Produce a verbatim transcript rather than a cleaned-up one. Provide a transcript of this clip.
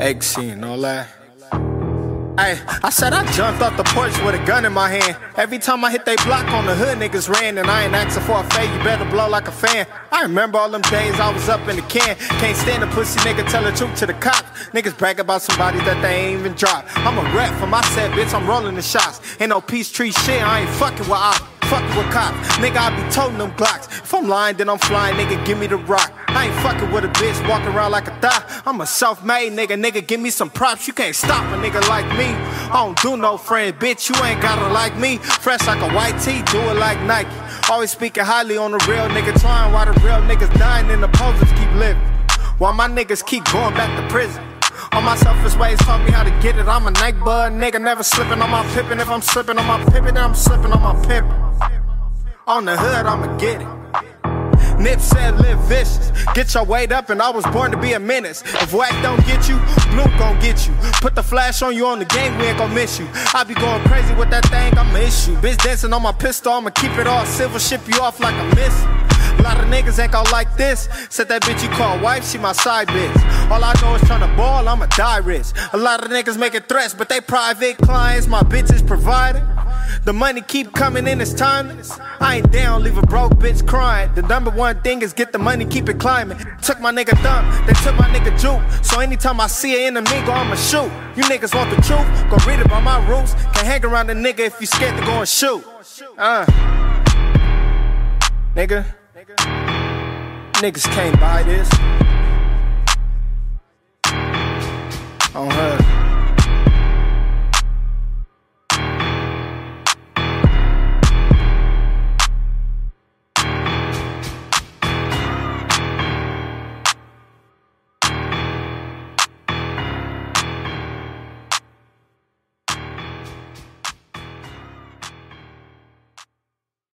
Egg scene, no lie. Ay, I said I jumped off the porch with a gun in my hand. Every time I hit they block on the hood, niggas ran. And I ain't asking for a fade, you better blow like a fan. I remember all them days I was up in the can. Can't stand a pussy nigga, tell the truth to the cop. Niggas brag about somebody that they ain't even dropped. I'm a rep for my set, bitch, I'm rolling the shots. Ain't no peace tree shit, I ain't fucking with I. Fuckin' with cops, nigga, I be toting them Glocks. If I'm lying, then I'm flying, nigga, give me the rock. I ain't fucking with a bitch, walking around like a thot. I'm a self-made nigga, nigga, give me some props. You can't stop a nigga like me. I don't do no friend, bitch, you ain't gotta like me. Fresh like a white tee, do it like Nike. Always speaking highly on the real nigga, trying while the real niggas dying and the posers keep living. While my niggas keep going back to prison. All my selfish ways taught me how to get it. I'm a night bud, nigga, never slipping on my pippin'. If I'm slipping on my pippin', then I'm slipping on my pippin'. On the hood, I'ma get it. Nip said live vicious. Get your weight up and I was born to be a menace. If whack don't get you, blue gon' get you. Put the flash on you on the game, we ain't gon' miss you. I be going crazy with that thing, I'ma miss you. Bitch dancing on my pistol, I'ma keep it all civil. Ship you off like a missile. A lot of niggas ain't gon' like this. Said that bitch you call wife, she my side bitch. All I know is tryna ball, I'ma die rich. A lot of niggas making threats, but they private clients. My bitch is providing. The money keep coming in, it's timeless. I ain't down, leave a broke bitch crying. The number one thing is get the money, keep it climbing. Took my nigga Thumb, they took my nigga Juke. So anytime I see an enemigo, I'ma shoot. You niggas want the truth, go read it by my rules. Can't hang around a nigga if you scared to go and shoot. Uh, Nigga Niggas can't buy this. On her.